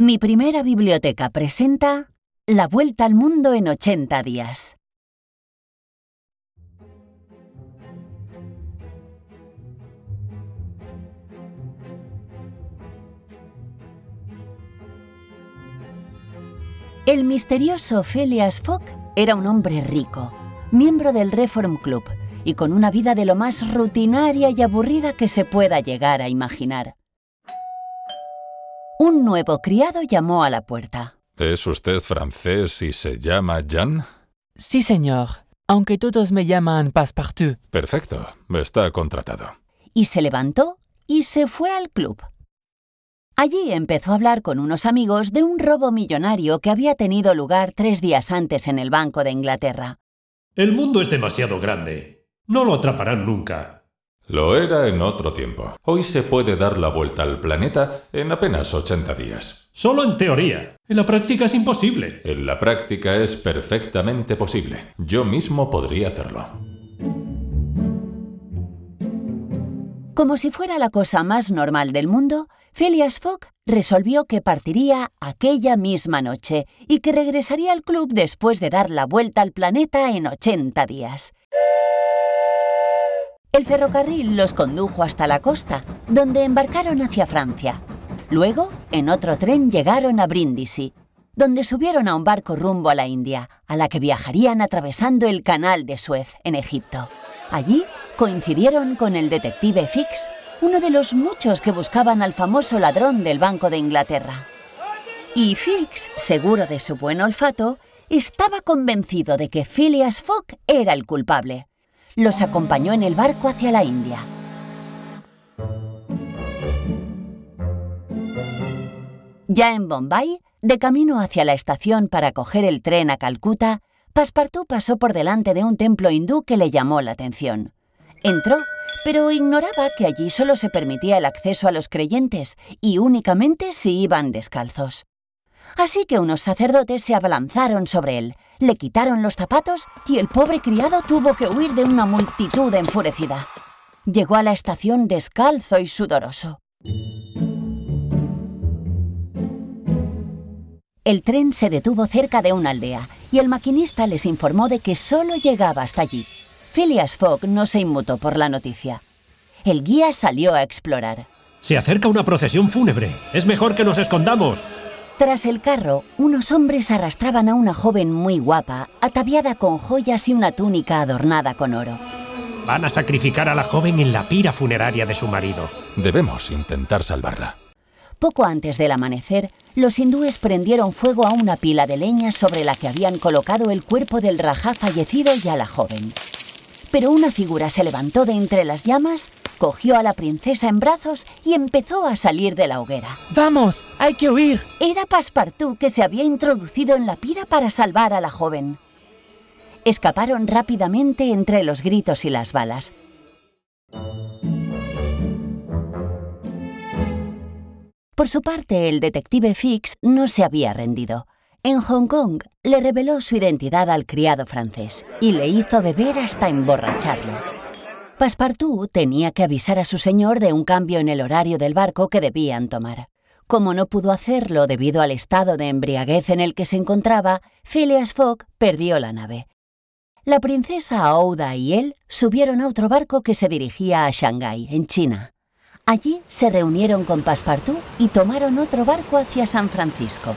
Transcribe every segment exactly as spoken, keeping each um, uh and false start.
Mi primera biblioteca presenta La vuelta al mundo en ochenta días. El misterioso Phileas Fogg era un hombre rico, miembro del Reform Club y con una vida de lo más rutinaria y aburrida que se pueda llegar a imaginar. Un nuevo criado llamó a la puerta. ¿Es usted francés y se llama Jean? Sí, señor, aunque todos me llaman Passepartout. Perfecto, está contratado. Y se levantó y se fue al club. Allí empezó a hablar con unos amigos de un robo millonario que había tenido lugar tres días antes en el Banco de Inglaterra. El mundo es demasiado grande. No lo atraparán nunca. Lo era en otro tiempo. Hoy se puede dar la vuelta al planeta en apenas ochenta días. Solo en teoría. En la práctica es imposible. En la práctica es perfectamente posible. Yo mismo podría hacerlo. Como si fuera la cosa más normal del mundo, Phileas Fogg resolvió que partiría aquella misma noche y que regresaría al club después de dar la vuelta al planeta en ochenta días. El ferrocarril los condujo hasta la costa, donde embarcaron hacia Francia. Luego, en otro tren llegaron a Brindisi, donde subieron a un barco rumbo a la India, a la que viajarían atravesando el Canal de Suez, en Egipto. Allí coincidieron con el detective Fix, uno de los muchos que buscaban al famoso ladrón del Banco de Inglaterra. Y Fix, seguro de su buen olfato, estaba convencido de que Phileas Fogg era el culpable. Los acompañó en el barco hacia la India. Ya en Bombay, de camino hacia la estación para coger el tren a Calcuta, Passepartout pasó por delante de un templo hindú que le llamó la atención. Entró, pero ignoraba que allí solo se permitía el acceso a los creyentes y únicamente si iban descalzos. Así que unos sacerdotes se abalanzaron sobre él, le quitaron los zapatos y el pobre criado tuvo que huir de una multitud enfurecida. Llegó a la estación descalzo y sudoroso. El tren se detuvo cerca de una aldea y el maquinista les informó de que solo llegaba hasta allí. Phileas Fogg no se inmutó por la noticia. El guía salió a explorar. «Se acerca una procesión fúnebre. Es mejor que nos escondamos». Tras el carro, unos hombres arrastraban a una joven muy guapa, ataviada con joyas y una túnica adornada con oro. Van a sacrificar a la joven en la pira funeraria de su marido. Debemos intentar salvarla. Poco antes del amanecer, los hindúes prendieron fuego a una pila de leña sobre la que habían colocado el cuerpo del rajá fallecido y a la joven. Pero una figura se levantó de entre las llamas, cogió a la princesa en brazos y empezó a salir de la hoguera. ¡Vamos! ¡Hay que huir! Era Passepartout, que se había introducido en la pira para salvar a la joven. Escaparon rápidamente entre los gritos y las balas. Por su parte, el detective Fix no se había rendido. En Hong Kong le reveló su identidad al criado francés y le hizo beber hasta emborracharlo. Passepartout tenía que avisar a su señor de un cambio en el horario del barco que debían tomar. Como no pudo hacerlo debido al estado de embriaguez en el que se encontraba, Phileas Fogg perdió la nave. La princesa Aouda y él subieron a otro barco que se dirigía a Shanghái, en China. Allí se reunieron con Passepartout y tomaron otro barco hacia San Francisco.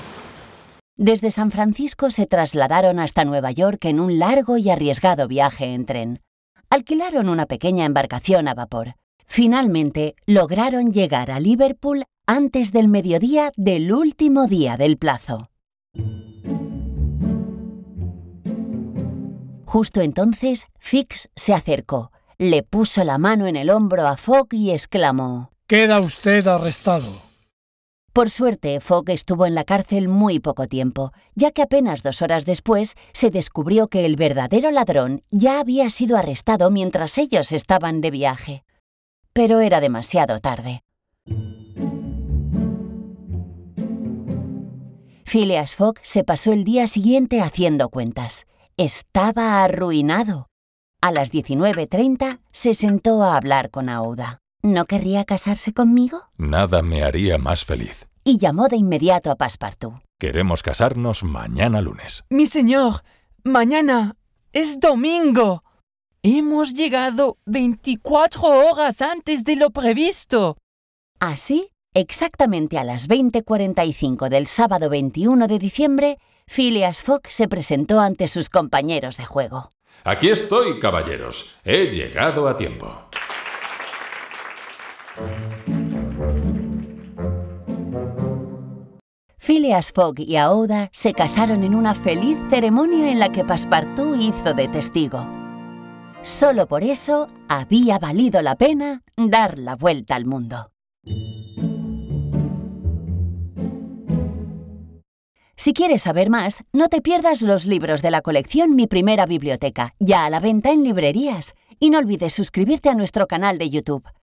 Desde San Francisco se trasladaron hasta Nueva York en un largo y arriesgado viaje en tren. Alquilaron una pequeña embarcación a vapor. Finalmente, lograron llegar a Liverpool antes del mediodía del último día del plazo. Justo entonces, Fix se acercó, le puso la mano en el hombro a Fogg y exclamó: «Queda usted arrestado». Por suerte, Fogg estuvo en la cárcel muy poco tiempo, ya que apenas dos horas después se descubrió que el verdadero ladrón ya había sido arrestado mientras ellos estaban de viaje. Pero era demasiado tarde. Phileas Fogg se pasó el día siguiente haciendo cuentas. Estaba arruinado. A las diecinueve treinta se sentó a hablar con Aouda. ¿No querría casarse conmigo? Nada me haría más feliz. y llamó de inmediato a Passepartout. Queremos casarnos mañana lunes. Mi señor, mañana es domingo. Hemos llegado veinticuatro horas antes de lo previsto. Así, exactamente a las veinte cuarenta y cinco del sábado veintiuno de diciembre, Phileas Fogg se presentó ante sus compañeros de juego. Aquí estoy, caballeros. He llegado a tiempo. Phileas Fogg y Aouda se casaron en una feliz ceremonia en la que Passepartout hizo de testigo. Solo por eso había valido la pena dar la vuelta al mundo. Si quieres saber más, no te pierdas los libros de la colección Mi Primera Biblioteca, ya a la venta en librerías. Y no olvides suscribirte a nuestro canal de YouTube.